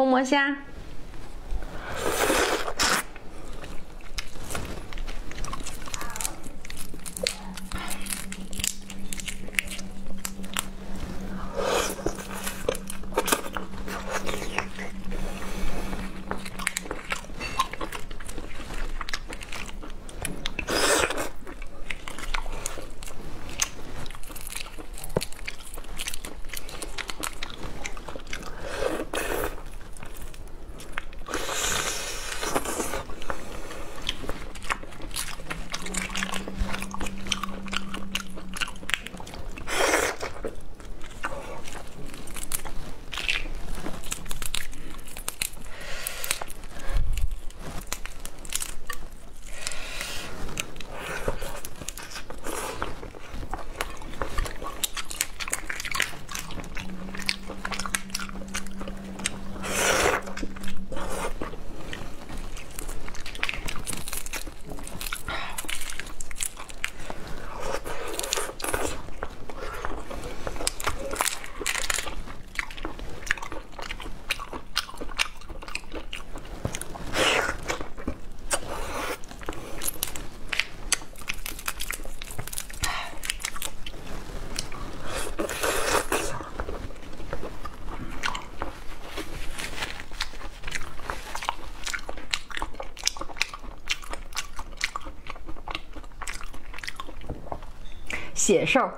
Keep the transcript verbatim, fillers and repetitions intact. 红魔虾。 血兽。